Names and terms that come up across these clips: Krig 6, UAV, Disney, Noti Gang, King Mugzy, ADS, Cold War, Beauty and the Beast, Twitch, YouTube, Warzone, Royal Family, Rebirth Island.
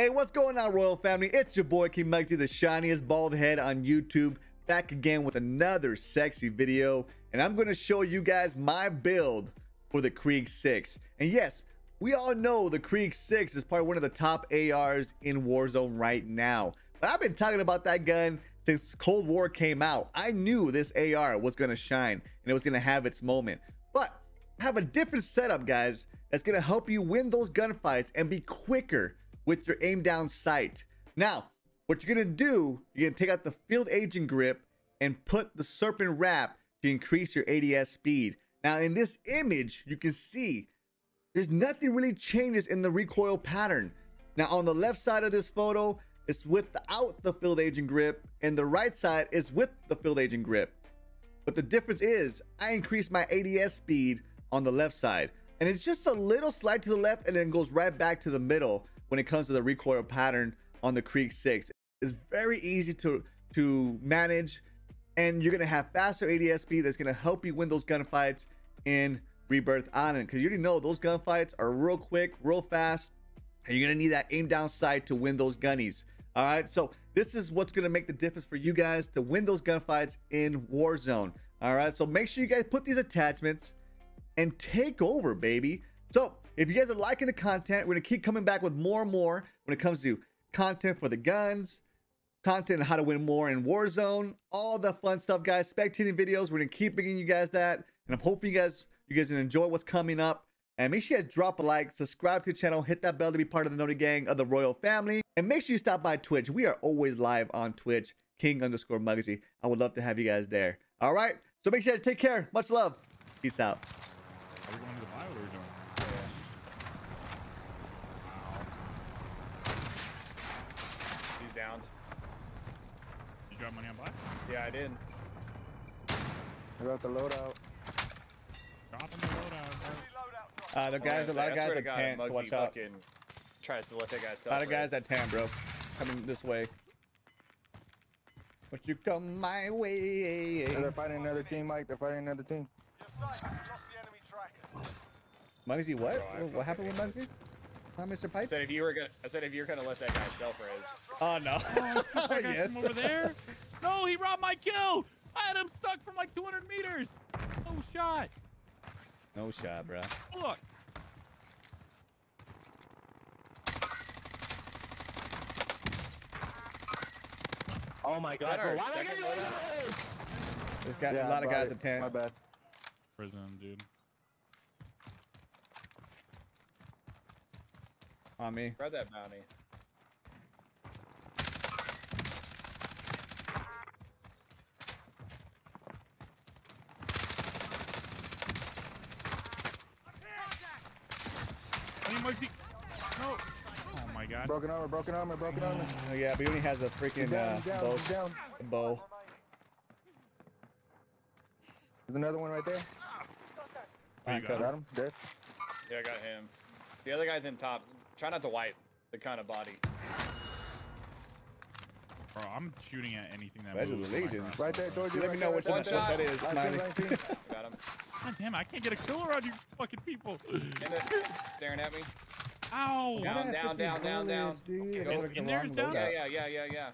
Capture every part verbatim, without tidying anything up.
Hey, what's going on, Royal Family? It's your boy King Mugzy, the shiniest bald head on YouTube, back again with another sexy video, and I'm going to show you guys my build for the Krig six. And yes, we all know the Krig six is probably one of the top A Rs in Warzone right now, but I've been talking about that gun since Cold War came out. I knew this A R was going to shine, and it was going to have its moment, but I have a different setup, guys, that's going to help you win those gunfights and be quicker with your aim down sight. Now, what you're gonna do, you're gonna take out the field agent grip and put the serpent wrap to increase your A D S speed. Now, in this image, you can see there's nothing really changes in the recoil pattern. Now, on the left side of this photo, it's without the field agent grip, and the right side is with the field agent grip. But the difference is, I increased my A D S speed on the left side, and it's just a little slide to the left and then goes right back to the middle. When it comes to the recoil pattern on the Krig six, it's very easy to to manage, and you're gonna have faster A D S speed that's gonna help you win those gunfights in Rebirth Island, because you already know those gunfights are real quick, real fast, and you're gonna need that aim down sight to win those gunnies. All right, so this is what's gonna make the difference for you guys to win those gunfights in Warzone. All right, so make sure you guys put these attachments and take over, baby. So if you guys are liking the content, we're gonna keep coming back with more and more when it comes to content for the guns, content on how to win more in Warzone, all the fun stuff, guys. Spectating videos, we're gonna keep bringing you guys that, and I'm hoping you guys you guys gonna enjoy what's coming up. And make sure you guys drop a like, subscribe to the channel, hit that bell to be part of the Noti Gang of the Royal Family, and make sure you stop by Twitch. We are always live on Twitch, King underscore Mugzy. I would love to have you guys there. All right, so make sure you take care. Much love. Peace out. Down. You got money on buy? Yeah, I did. I got the loadout. Drop him the loadout. Uh, the guys, oh, a lot of guys that can't, so watch out. Tries to let that guy sell. A lot of guys that tan, bro. Coming this way. But you come my way. So they're fighting another team, Mike. They're fighting another team. Mugzy, what? Oh, what happened with Mugzy? Huh, Mister Pipe? I said if you were gonna, I said if you're gonna let that guy sell for his. Oh no! Oh, that guy yes. From over there? No, he robbed my kill. I had him stuck from like two hundred meters. No shot. No shot, bro. Look. Oh my God! Bro, why did I get you like this? There's got yeah, a lot of guys at ten. My bad. Prison, dude. On me. Grab that bounty. No. Oh my God. Broken armor, broken armor, broken armor. Uh, yeah, but he only has a freaking down, uh, down, bow. Down. bow. There's another one right there. Right, got him. Dead. Yeah, I got him. The other guy's in top. Try not to wipe the kind of body. Bro, I'm shooting at anything that that's moves. That's right there, told you. Let right me know which one that is. Got him. God damn, I can't get a kill around you fucking people. And staring at me. Ow. Down, down, down, down, down. In there is down? Yeah, yeah, yeah, yeah, yeah.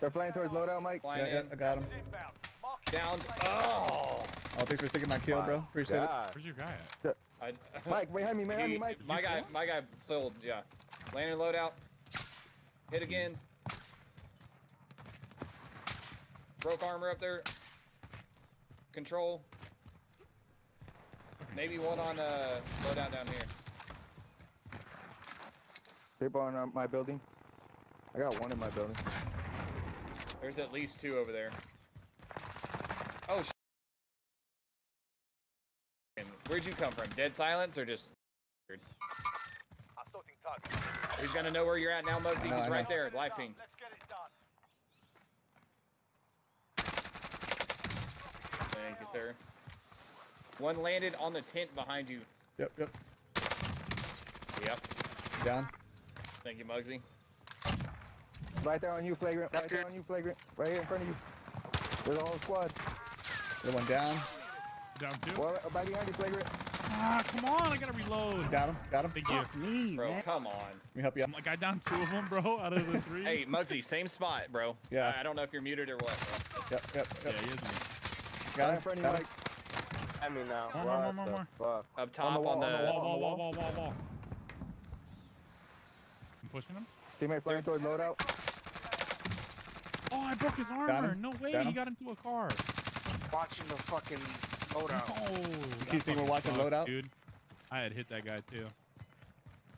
They're flying towards loadout, Mike. Yeah, yeah, I got him. Down. Oh. Oh, thanks for sticking my kill, bro. Appreciate it. Where's your guy at? I, Mike, behind me, man. Behind me, Mike. My guy, my guy filled, yeah. Landing loadout. Hit again. Broke armor up there. Control. Maybe one on uh, loadout down here. People on uh, my building. I got one in my building. There's at least two over there. Oh, shit. Where'd you come from? Dead silence or just? He's gonna know where you're at now, Mugzy. No, He's right there, live ping. Let's get it done. Thank you, sir. One landed on the tent behind you. Yep, yep. Yep. Down. Thank you, Mugzy. Right there on you, Flagrant. Right there on you, Flagrant. Right here in front of you. There's a whole squad. There's one down. Down two. Well, right behind you, Flagrant. Ah, come on, I gotta reload. Got him, got him. Thank Fuck you. Me, bro, man. Come on. Let me help you out. I got down two of them, bro, out of the three. Hey, Mugzy, same spot, bro. Yeah. I, I don't know if you're muted or what, bro. Yep, yep, yep. Yeah, he is muted. Got him, friendly Mike. I mean, now. More, what more, more, more. Fuck? Up top on the wall, on the, on the wall, wall, wall, wall, wall, wall. I'm pushing him. Teammate playing toward loadout. Oh, I broke his armor. No way, got he got into a car. Watching the fucking loadout. You think we're watching sucks, loadout? Dude, I had hit that guy too.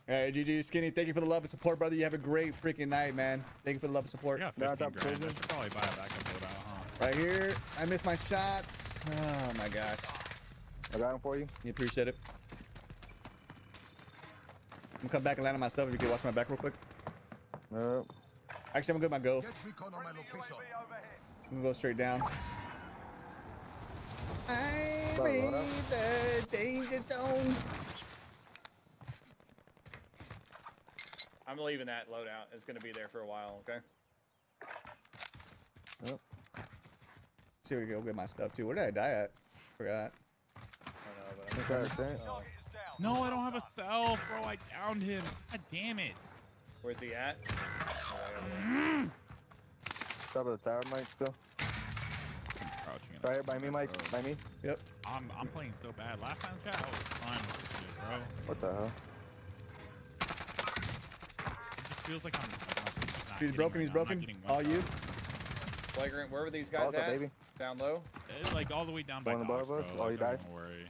All right, G G Skinny, thank you for the love and support, brother. You have a great freaking night, man. Thank you for the love and support. Yeah, I should probably buy a backup loadout, huh? Right here, I missed my shots. Oh my gosh. I got him for you. You appreciate it. I'm gonna come back and land on my stuff if you can watch my back real quick. Nope. Actually, I'm gonna go my ghost. I'm gonna go straight down. I'm in the danger zone. I'm leaving that loadout. It's gonna be there for a while, okay? Nope. See if we can go get my stuff too. Where did I die at? Forgot. I don't know, but I'm okay. No, I don't have a cell, bro. I downed him. God damn it. Where's he at? Mm. Top of the tower, Mike, still. Right here by me, Mike. Oh. By me. Yep. I'm I'm playing so bad. Last time, chat, I was fine with it, bro. What the hell? It just feels like I'm. Like I'm he's broken. He's broken. All you. Flagrant. Where were these guys at? Baby. Down low. It's like all the way down by dogs, bro. Oh, you died. Don't worry.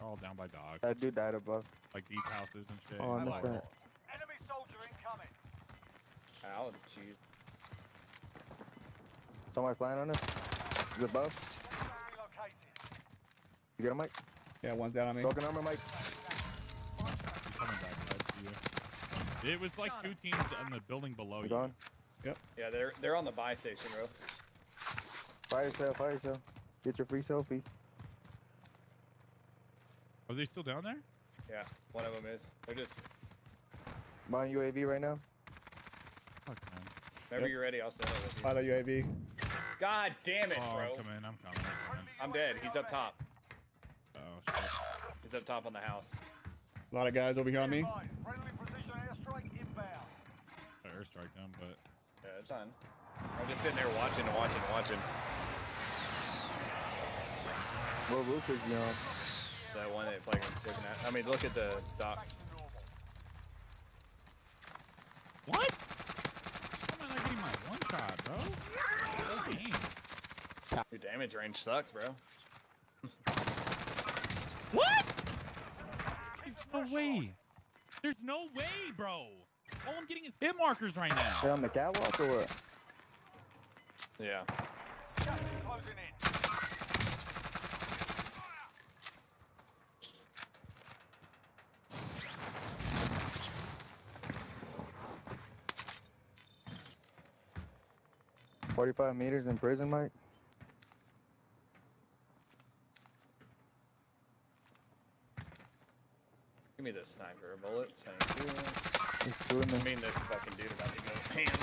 All down by dogs. That dude died above. Like these houses and shit. Oh, no. Enemy soldier incoming. Ow, jeez. Somebody flying on us. He's above. You got him, Mike? Yeah, one's down on me. Broken armor, Mike. It was like two teams on the building below you. Gone? Yep. Yeah, they're they're on the buy station, bro. Fire sale, fire sale. Get your free selfie. Are they still down there? Yeah, one of them is. They're just. I'm on U A V right now. Fuck, man. Whenever yep. you're ready, I'll set up with you. Follow U A V. God damn it, oh, bro. I'm coming, I'm coming. I'm dead. He's up top. Oh, shit. He's up top on the house. A lot of guys over here on me. Friendly precision airstrike inbound. I airstrike them, but. Yeah, it's fine. I'm just sitting there watching and watching and watching. What roof is he on? That one that Flagrant's like, looking at. I mean, look at the docks. What? How am I not getting my one shot, bro? Oh, dang. Your damage range sucks, bro. What? There's no way. There's no way, bro. All I'm getting is hit markers right now. They're on the catwalk or what? Yeah. Closing in. forty-five meters in prison, Mike. Give me this sniper bullet. He's doing this. I mean, this fucking dude about to go ham.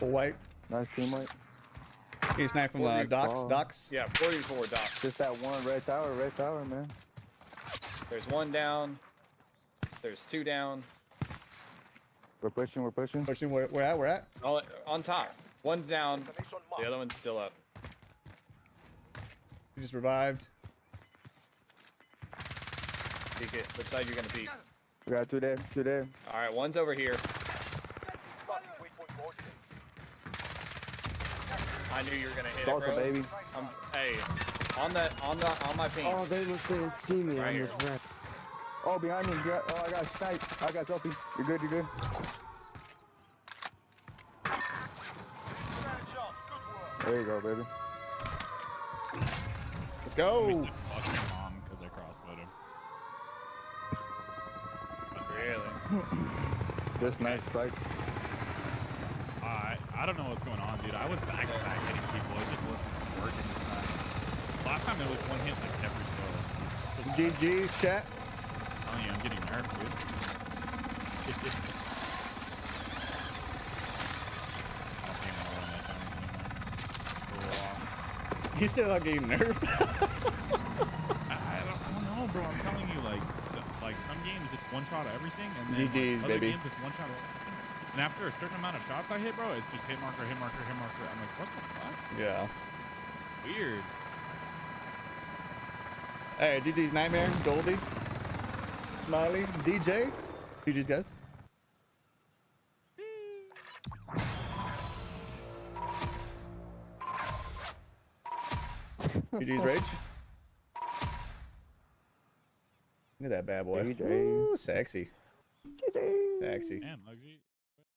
Full white. Nice team, Mike. He's a sniper from uh, docks. Docks. Yeah, forty-four docks. Just that one red tower, red tower, man. There's one down. There's two down. We're pushing, we're pushing. Pushing, where, where at, we're at? All, on top. One's down, the other one's still up. You just revived. Peek it. Which side you're gonna beat? We got two dead, two dead. Alright, one's over here. I knew you were gonna hit Salsa, it, bro. Baby. I'm, hey, on the, on the, on my pink. Oh, they look good, see me right on here. This rep. Oh, behind him. Oh, I got sniped. I got selfie. You're good, you're good. There you go, baby. Let's go. Really? Just nice fight. Uh, I don't know what's going on, dude. I was back to back hitting people. It just wasn't working this time. Last time it was one hit like every kill. G G's, chat. Oh, yeah, I'm getting nerfed, dude. Get, get. Oh, damn, I don't know. He said I'm getting nerfed. I don't know. one shot of everything, and then G Gs, like, other baby. Games with one shot of everything. And after a certain amount of shots I hit, bro, it's just hit marker, hit marker, hit marker. I'm like, what the fuck? Yeah. Weird. Hey, G G's Nightmare, Goldie, Smiley, D J, G G's guys. G G's Rage. Look at that bad boy. Ooh, sexy. Sexy. Damn, Mugzy.